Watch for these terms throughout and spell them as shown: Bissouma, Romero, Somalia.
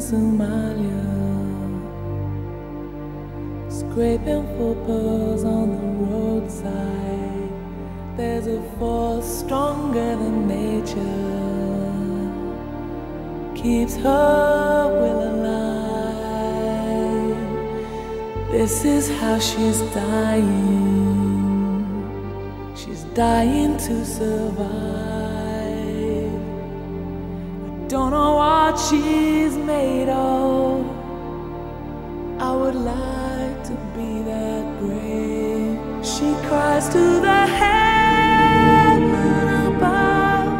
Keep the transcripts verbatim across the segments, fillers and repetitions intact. Somalia, scraping for pearls on the roadside. There's a force stronger than nature, keeps her will alive. This is how she's dying. She's dying to survive. I don't know what she's made of. I would like to be that brave. She cries to the heaven above.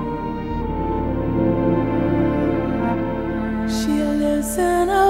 She lives in a